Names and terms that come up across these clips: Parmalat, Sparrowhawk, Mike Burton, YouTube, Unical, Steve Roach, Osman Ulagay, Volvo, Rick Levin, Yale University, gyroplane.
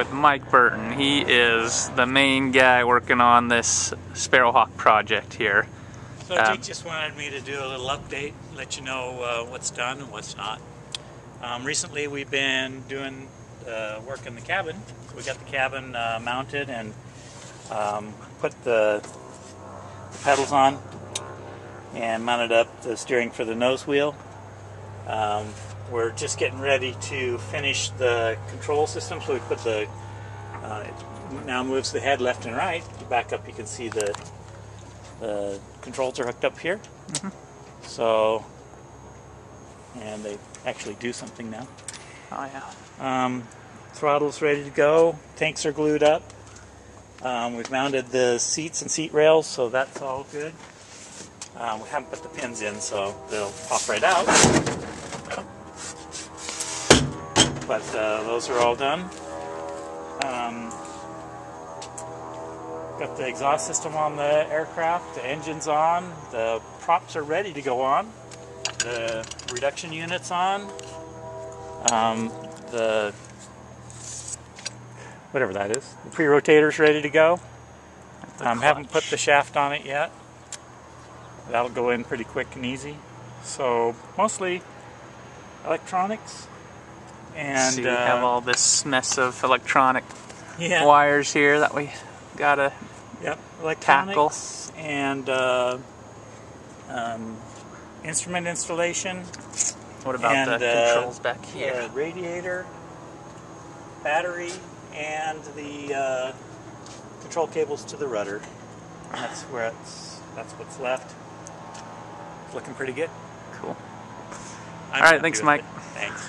with Mike Burton. He is the main guy working on this Sparrowhawk project here. So Jake just wanted me to do a little update, let you know what's done and what's not. Recently we've been doing work in the cabin. We got the cabin mounted and put the pedals on and mounted up the steering for the nose wheel. We're just getting ready to finish the control system, so we put the, it now moves the head left and right. Back up, you can see the controls are hooked up here. Mm-hmm. So, and they actually do something now. Oh yeah. Throttle's ready to go. Tanks are glued up. We've mounted the seats and seat rails, so that's all good. We haven't put the pins in, so they'll pop right out. But those are all done. Got the exhaust system on the aircraft, the engine's on, the props are ready to go on, the reduction unit's on, the whatever that is, the pre-rotator's ready to go. Haven't put the shaft on it yet. That'll go in pretty quick and easy. So mostly electronics. And so you have all this mess of electronic wires here that we gotta tackle, and instrument installation. What about the controls back here? The radiator, battery, and the control cables to the rudder. And that's where that's what's left. It's looking pretty good. Cool. All right, thanks, Mike. Thanks.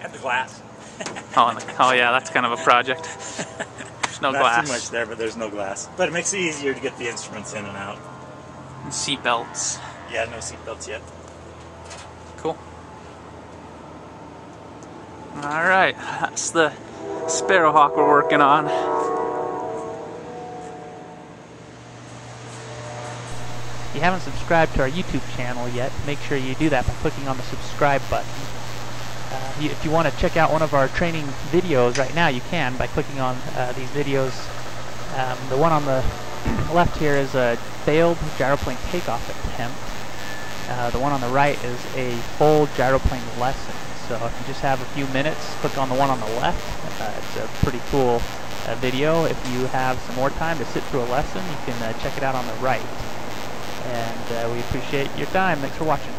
And the glass. Oh yeah, that's kind of a project. There's no glass. Not too much there, but there's no glass. But it makes it easier to get the instruments in and out. And seat belts. Yeah, no seat belts yet. Cool. All right, that's the Sparrowhawk we're working on. If you haven't subscribed to our YouTube channel yet, make sure you do that by clicking on the subscribe button. If you want to check out one of our training videos right now, you can by clicking on these videos. The one on the left here is a failed gyroplane takeoff attempt. The one on the right is a full gyroplane lesson. So if you just have a few minutes, click on the one on the left. It's a pretty cool video. If you have some more time to sit through a lesson, you can check it out on the right. And we appreciate your time. Thanks for watching.